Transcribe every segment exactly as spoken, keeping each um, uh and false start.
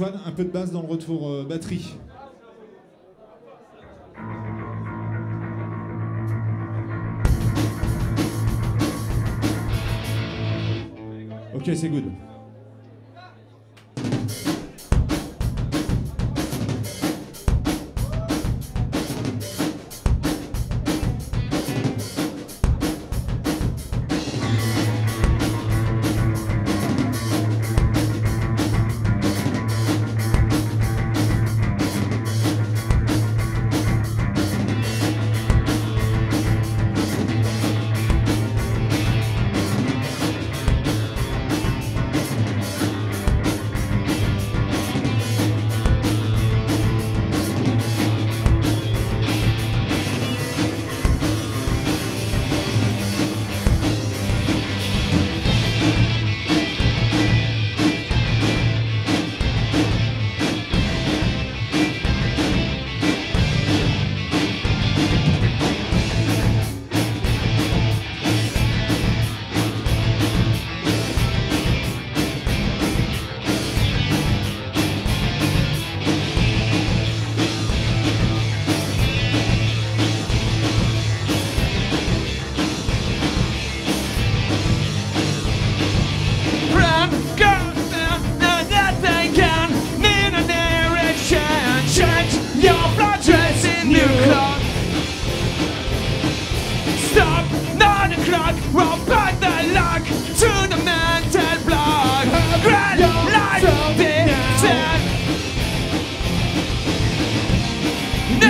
Antoine, un peu de basse dans le retour euh, batterie. Ok, c'est good.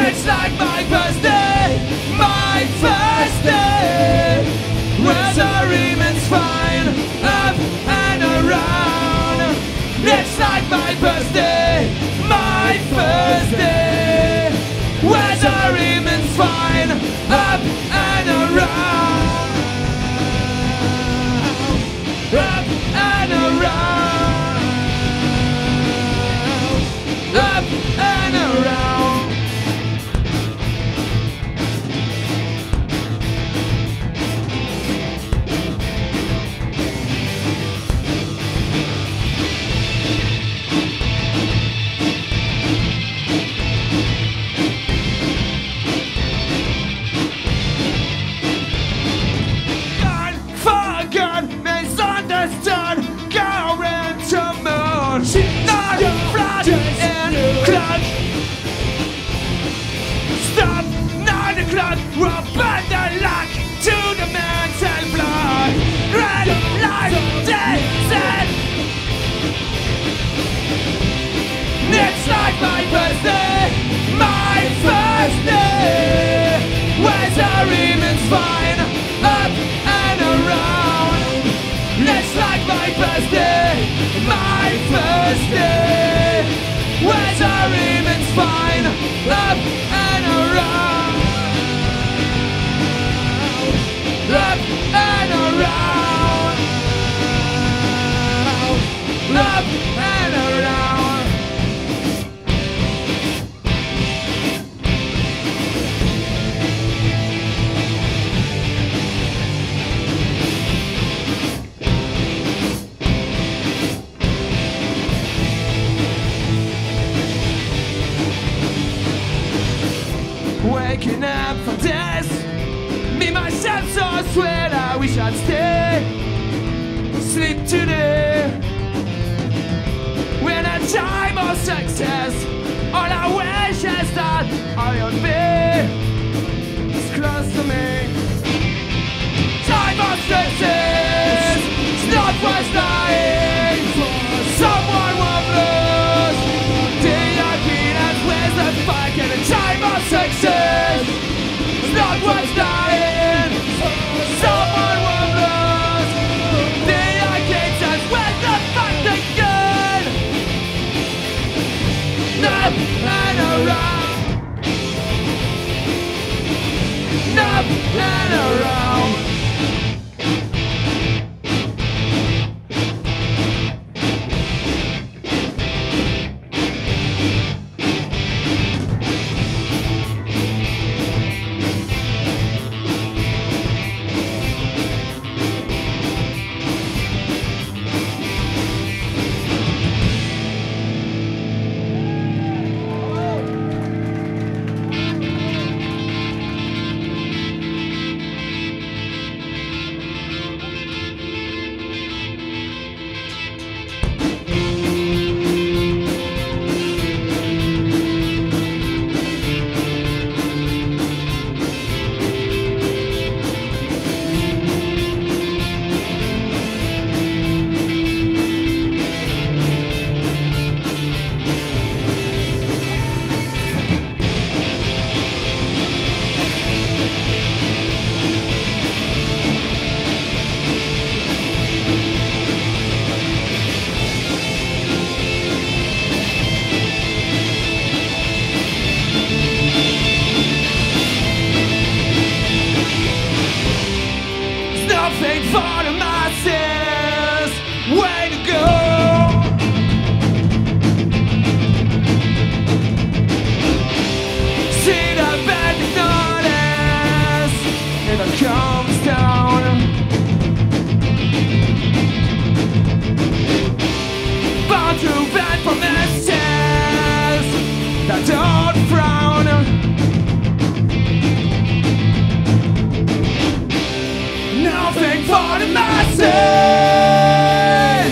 It's like my first day, my first day, where the ribbons flying up and around. It's like my first day, my first day, where the ribbons flying up and around, up and around, up and around. Waking up for this, me myself so sweat. I wish I'd stay, sleep today. When a time of success, all I wish is that Iron Bay is close to me. Time of success, it's not worth dying for. Someone will lose. They are keen and where's the fuck in a time of success? Not worth dying. Someone will lose. They are kids and where the fuck they go? No. hard frown. Nothing for the masses.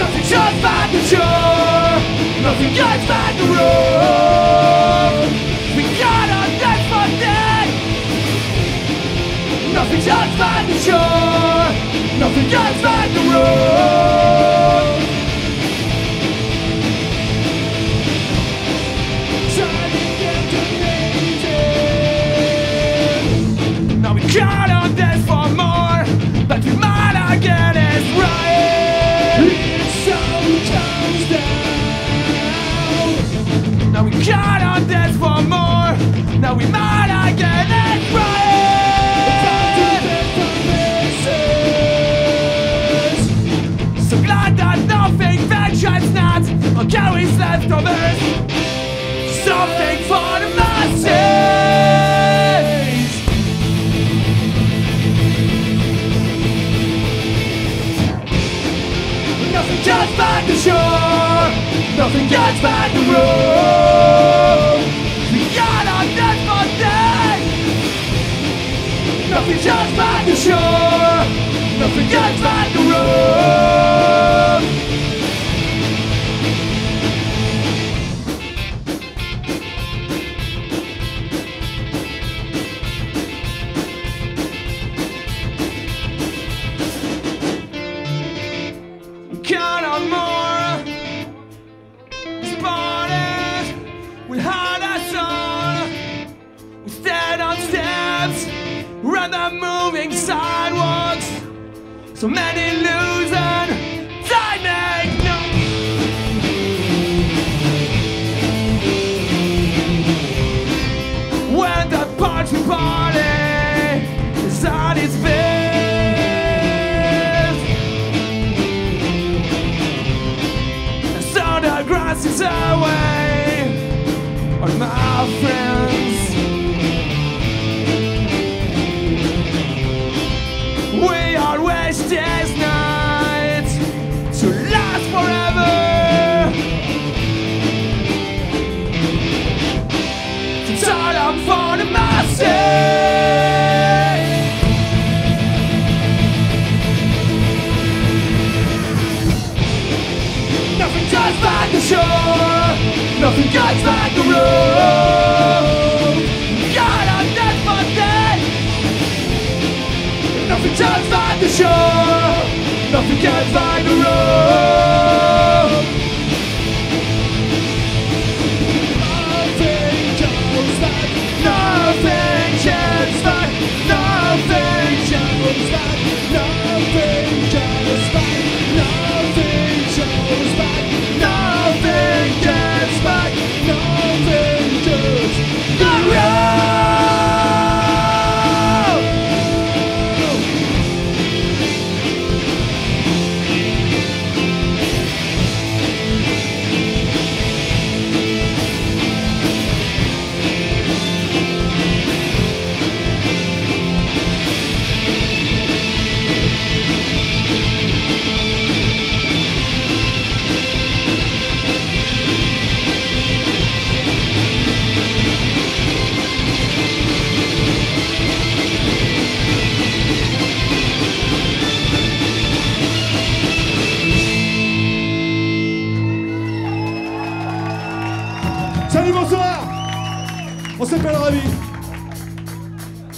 Nothing judged by the shore. Nothing judged by the road. We got our death for dead. Nothing judged by the shore. Nothing judged by the road. Trying to get to nature. Now we count on this for more, but we might not get it right. It so comes down. Now we count on this for more, now we might not get it right. Carries leftovers. Something for the masses. Nothing judged by the shore. Nothing judged by the road. We got our death for death. Nothing judged by the shore. Nothing judged by the road. So many losing, timing, no. When the party party is on its best, and so the grass is away on my friends. This night to last forever. It's all up for the masses. Nothing judged by the shore. Nothing judged by the road. God, I'm dead for dead. Nothing judged by the shore. Nothing judged by the road. Nothing judged by. Nothing judged by. Nothing judged by. Nothing judged by. Nothing judged by. Nothing judged by. Nothing judged by the road.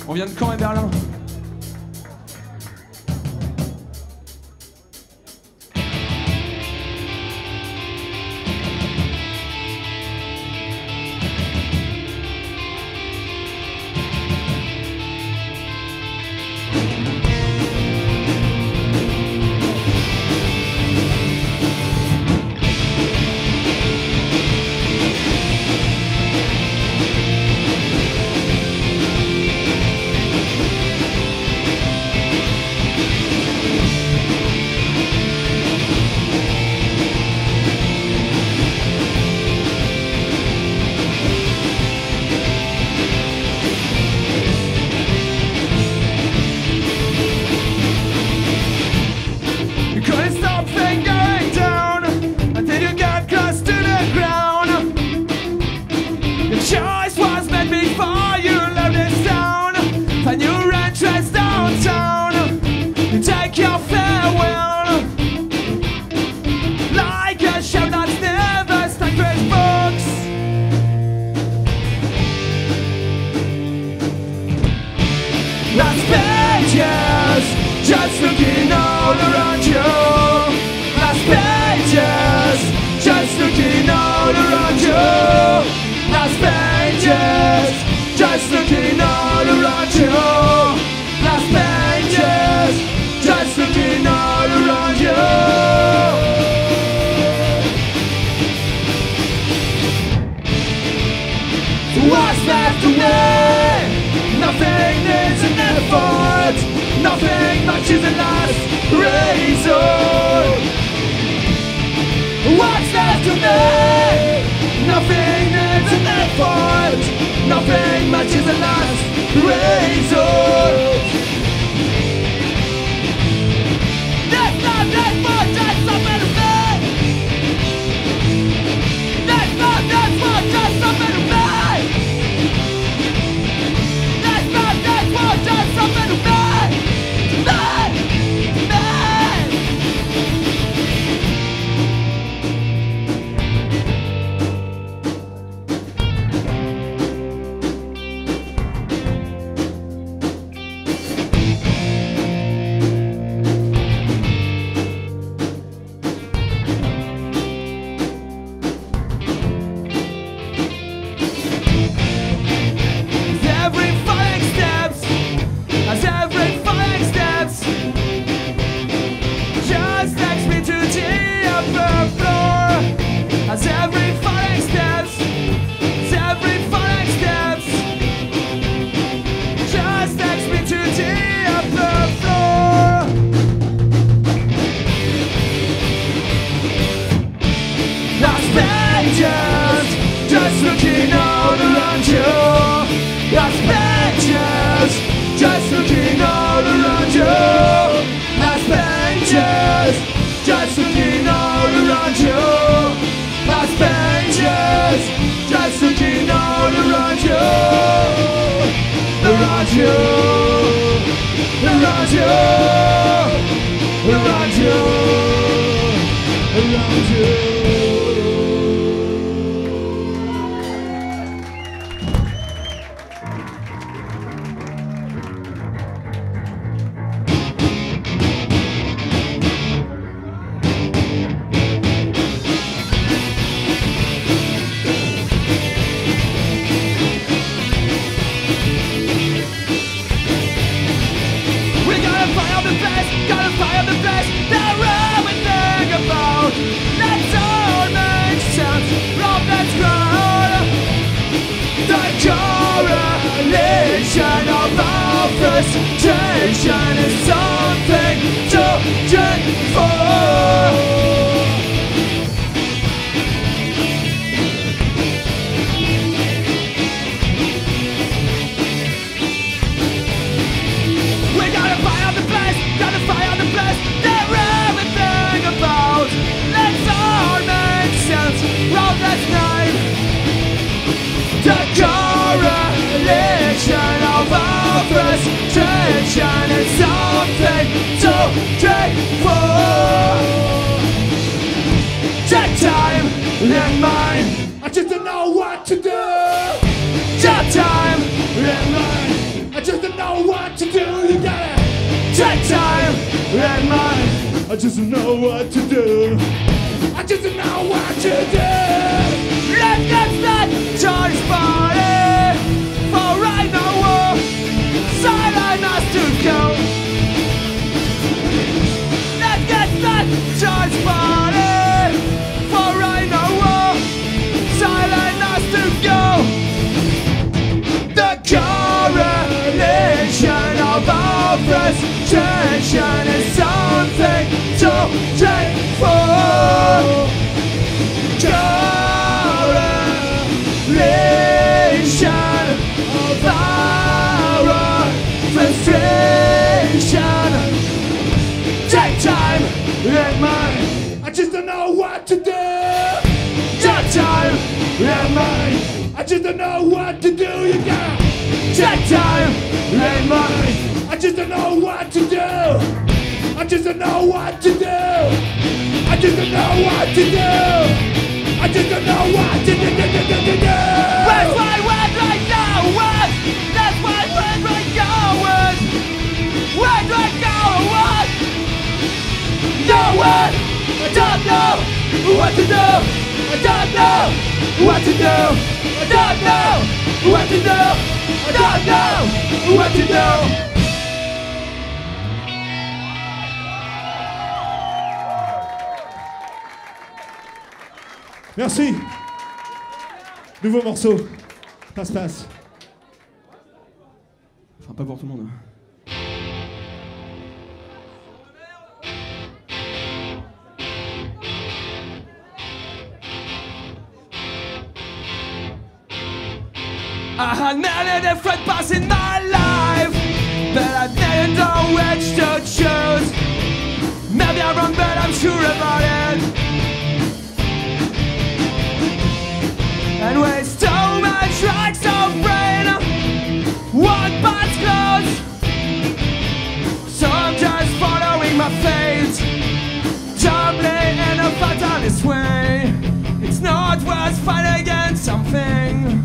On vient de Caen et Berlin. fault. Nothing matches the last resort. That's not that much, that's a better man. That's not that much, that's a better man. That's not that much, that's a better man. Man, man. Merci. Nouveau morceau. Passe, passe. Enfin, pas pour tout le monde. I had many different paths in my life, but I didn't know which to choose. Maybe I'm wrong, but I'm sure about it. And waste so much racks of brain, one part's closed. So I'm just following my fate, doubly in a fatalist way. It's not worth fighting against something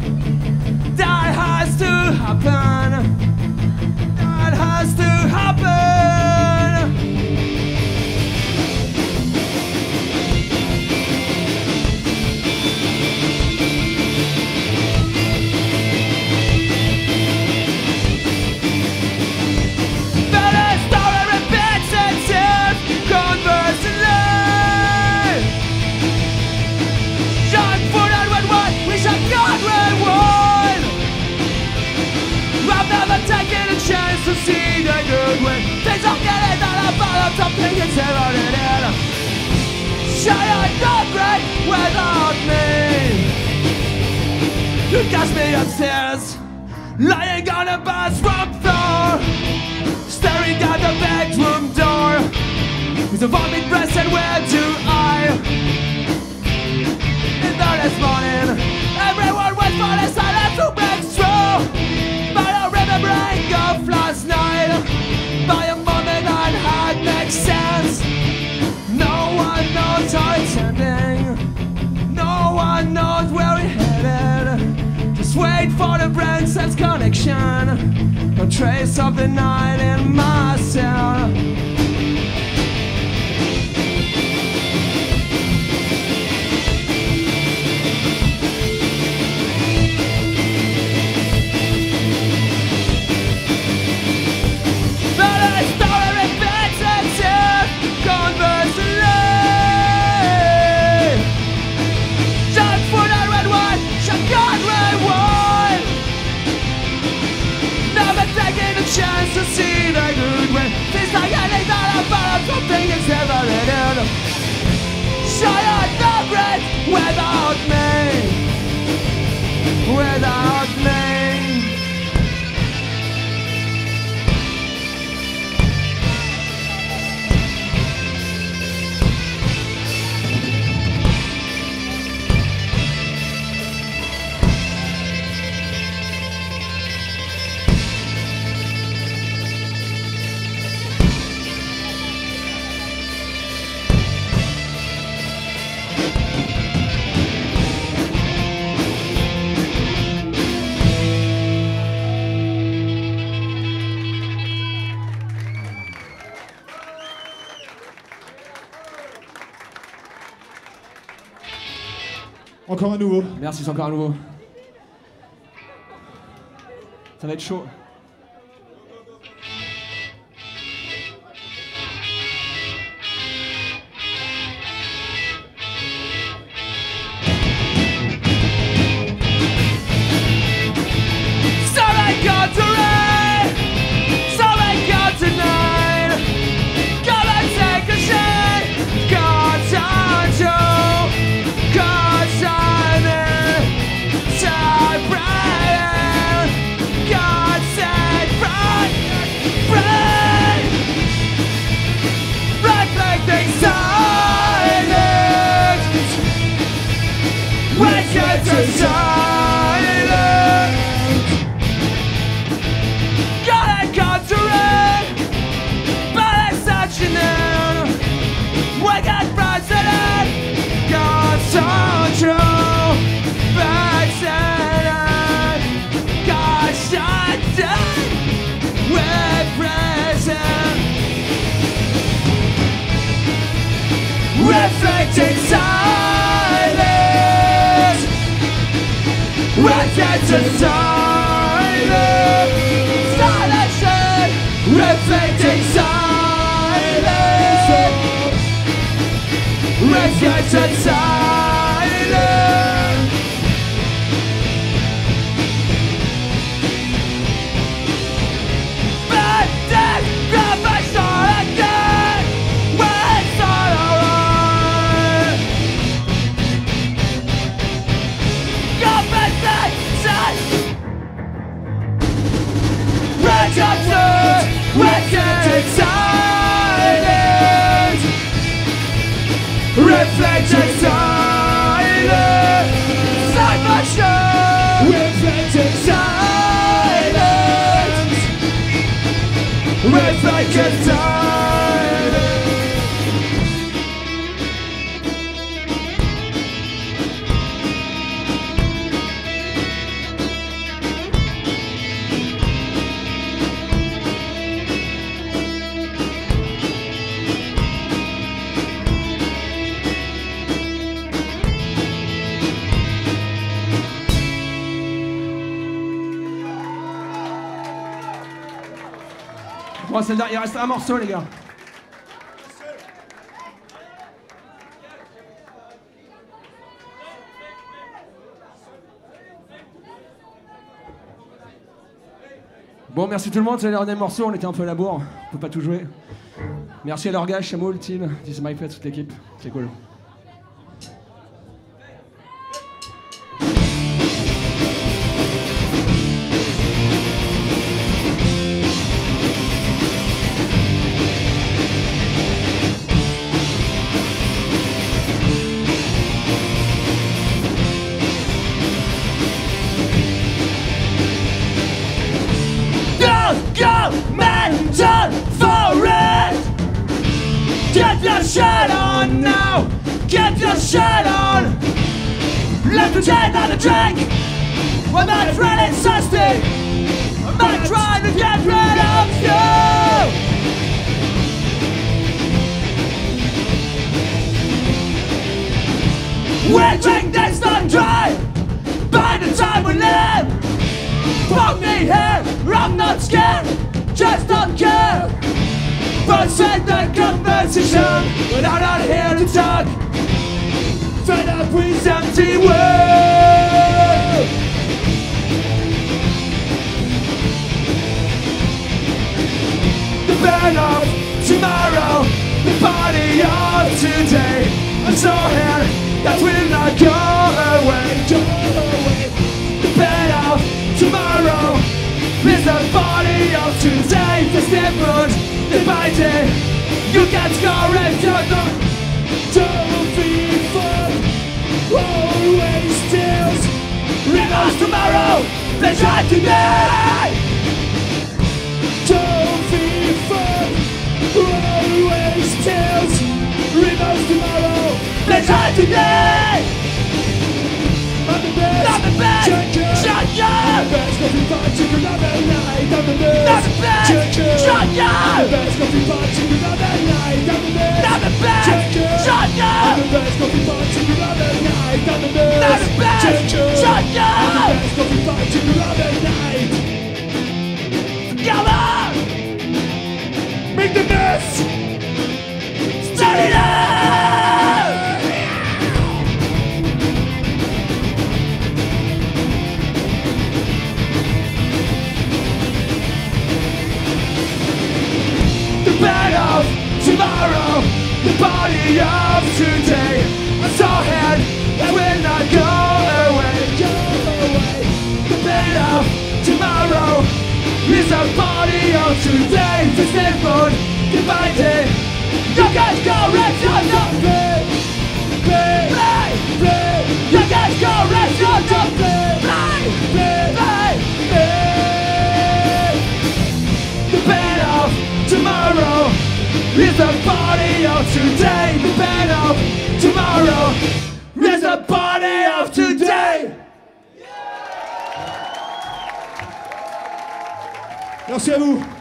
that has to happen. That has to happen. But a story repeats itself conversely. Shot for that red one, we shall not red one. Taking a chance to see the good way. Things are getting out of balance, I'm thinking zero in it. Shine the great without me. You catch me upstairs, lying on a bathroom floor, staring at the bedroom door. With a vomit press and where do I? In the next morning, everyone was for the silence to break through. Break off last night by a moment that had made sense. No one knows how it's ending. No one knows where we're headed. Just wait for the brain sense connection. No trace of the night in my cell. Chance to see the good way. Things like anything that I found, something is never in it. Shine the great without me, without me. Encore un nouveau. Merci, c'est encore un nouveau. Ça va être chaud. So I got to rain, so I got to night. Come and take a shake, God's on you, God's on you. Reflecting silence, reflecting silence, silence, reflecting silence, reflecting silence. But then, grab my shot again. Go back that side. Reflected silence inside my show. Reflected silence. Reflected Oh, c'est le dernier. Il reste un morceau, les gars. Bon, merci tout le monde. C'est le dernier morceau. On était un peu à la bourre. On peut pas tout jouer. Merci à l'Orgache, à Mo, le team. This is my fate, toute l'équipe. C'est cool. Shirt on now, get your shirt on. Left to take on a drink. When my friend is thirsty, I might try to get rid of you. We'll drink this done dry by the time we live. Fuck me here, I'm not scared, just don't care. First set the conversation, but I'm not here to talk. Fed up with empty words. The burn of tomorrow, the party of today. I'm so here that will not go away. Go away. The burn of tomorrow is the party of today. This neighborhood. Divided, you can't score if you're not. Don't be fooled, always steals. Reverse tomorrow, they try today. Don't be fooled, always steals. Reverse tomorrow, they try today. I'm the best, I'm the best, check you. I'm the best, don't be fooled, check another night. I'm the best, check you. I'm the best coffee pot to another night. I'm the best. I'm the best coffee pot to another night. I'm the best. I'm the best coffee pot to another night. Come on, make the mess. Stand it tomorrow, the body of today. I'm so hard that will not go away. Go away. The pain of tomorrow is the body of today. This neighborhood divided. You guys go rest your nothing. Play, play, play. You guys go rest your nothing. Play, play, play. The pain of tomorrow. Is the body of today, the bed of tomorrow. Is the body of today. Merci à vous.